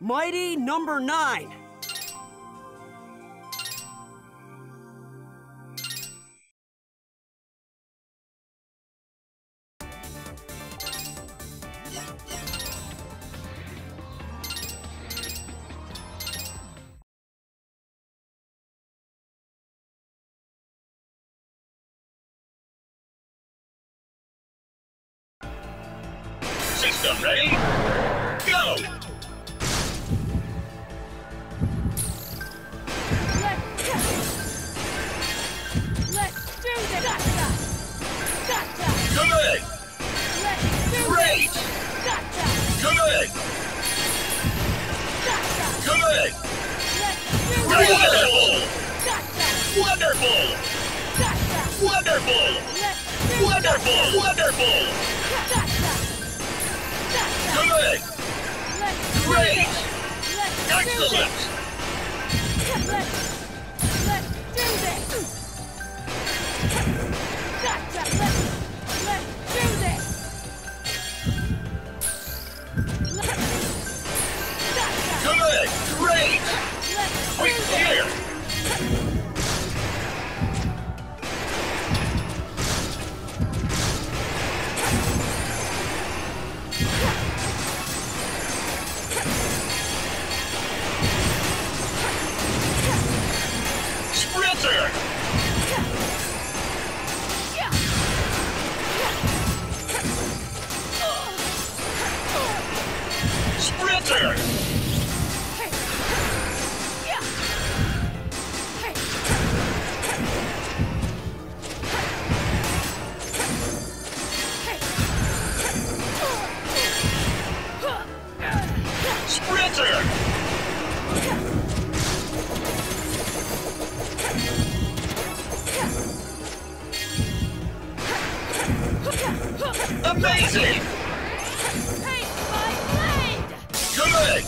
Mighty Number Nine. System ready? Go! Let's do this! Gotcha! Gotcha! Good! Let's do this! Great! Gotcha! Good! Gotcha! Good! Let's do this! Gotcha! Wonderful! Gotcha! Wonderful! Let's do wonderful! Wonderful! Gotcha! Good! Great! Excellent! Let's do this! Gotcha! Let's do this! Gotcha! Good! Great! Quick here! Sprinter! Sprinter! Amazing! Take my blade! Good!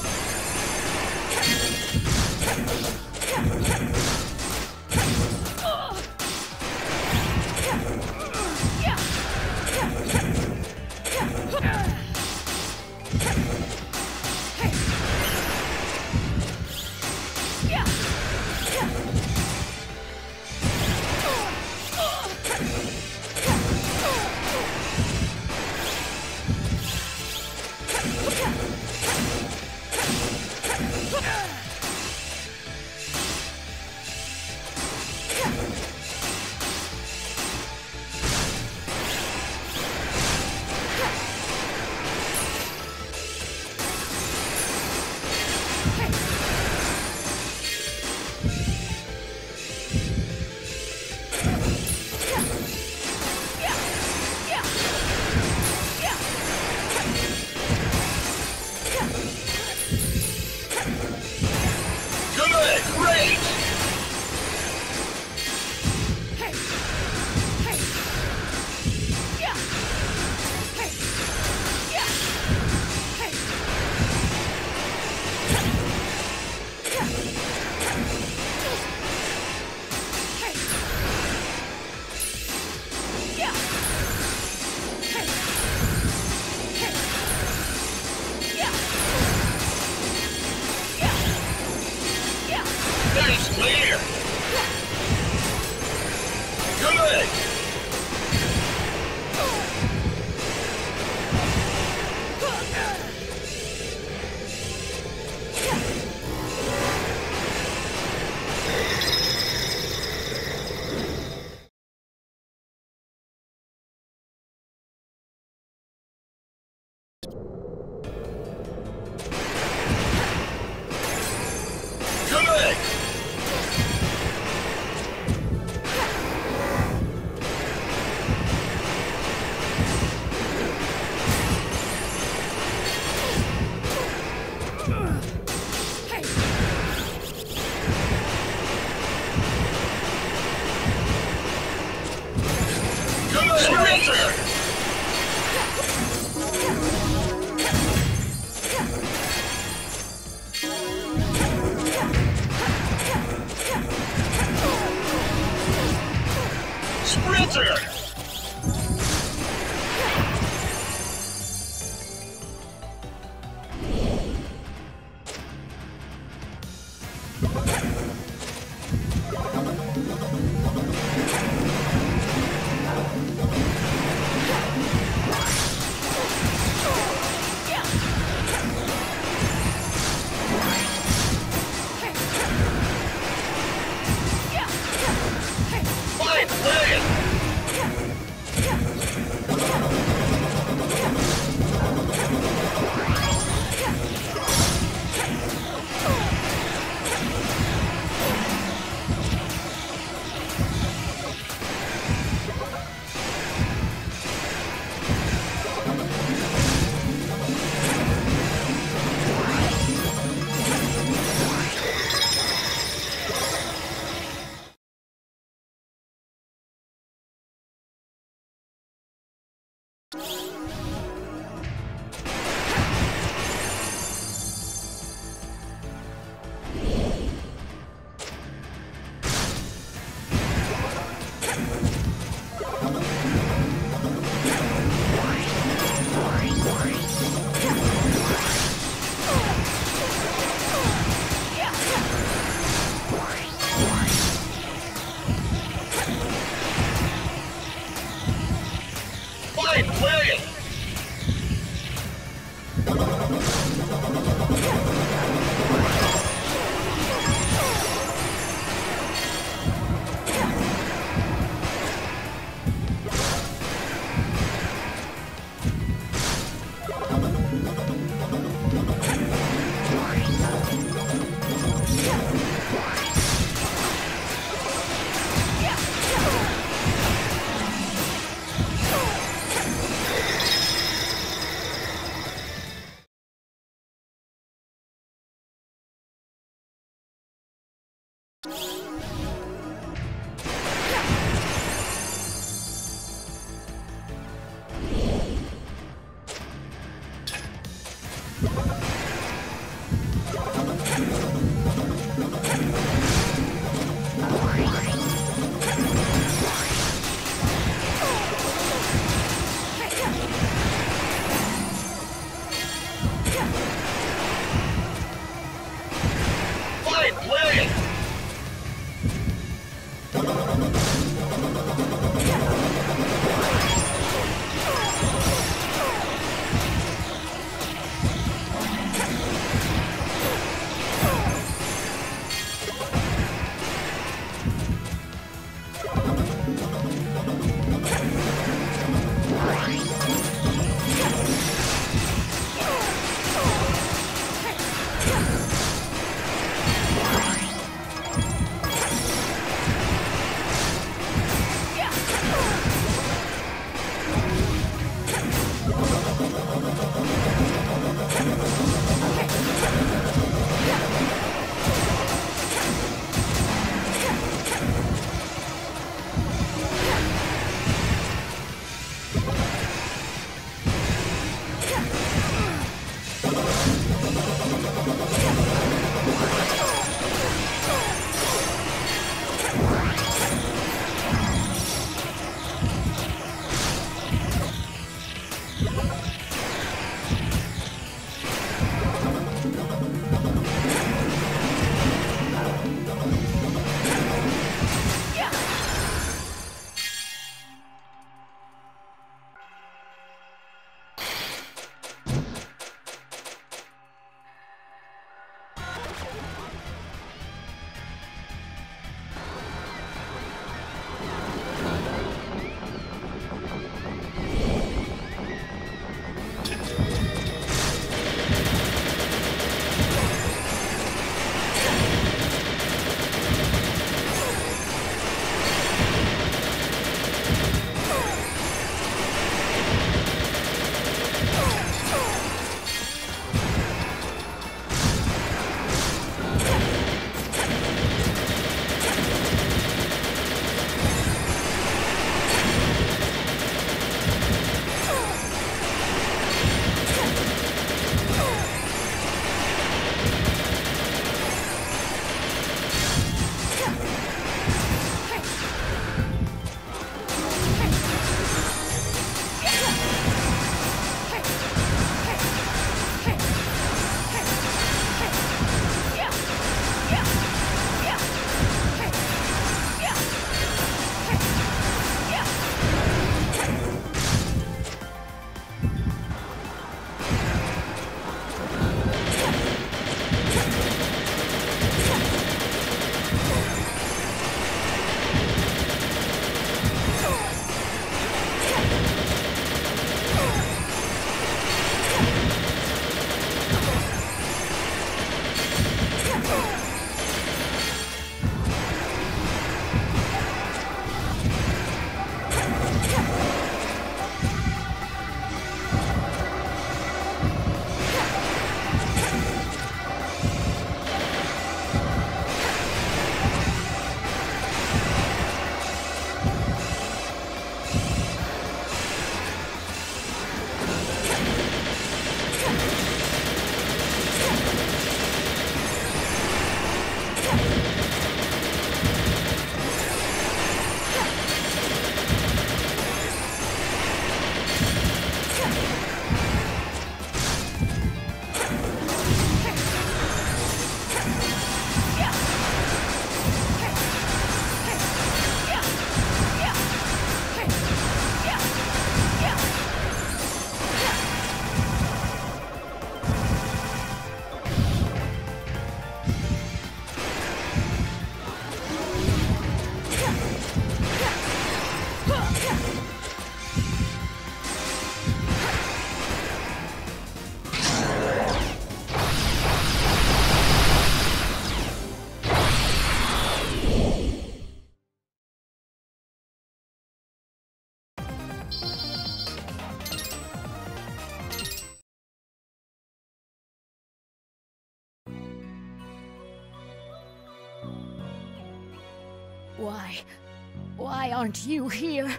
Why aren't you here?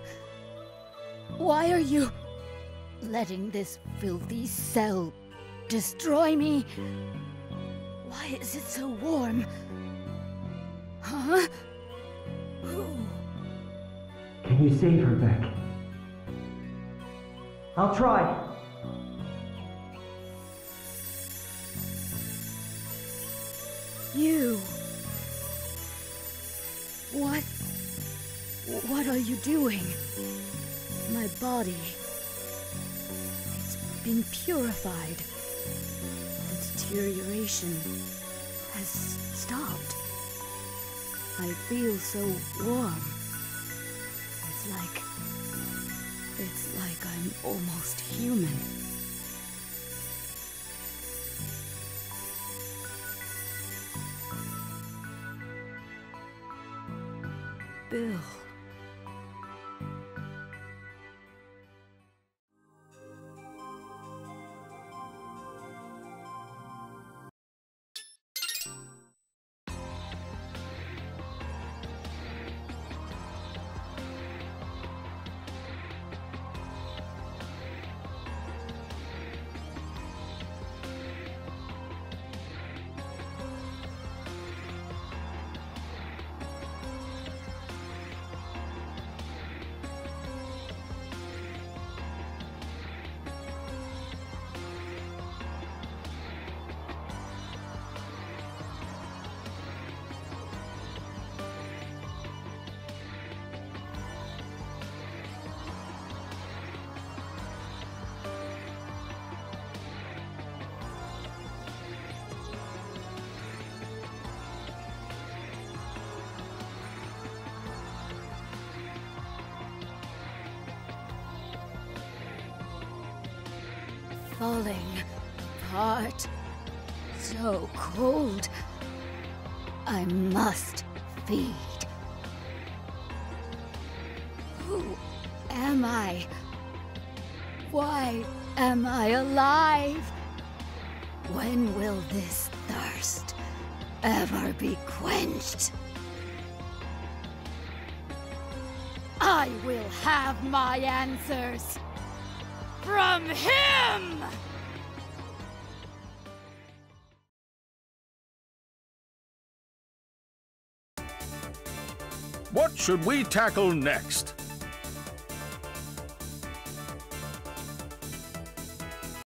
Why are you letting this filthy cell destroy me? Why is it so warm? Huh? Who? Can you save her, Beck? I'll try. You... What are you doing? My body... It's been purified. The deterioration has stopped. I feel so warm. It's like I'm almost human. Bill. Falling apart, so cold. I must feed. Who am I? Why am I alive? When will this thirst ever be quenched? I will have my answers. From him! What should we tackle next?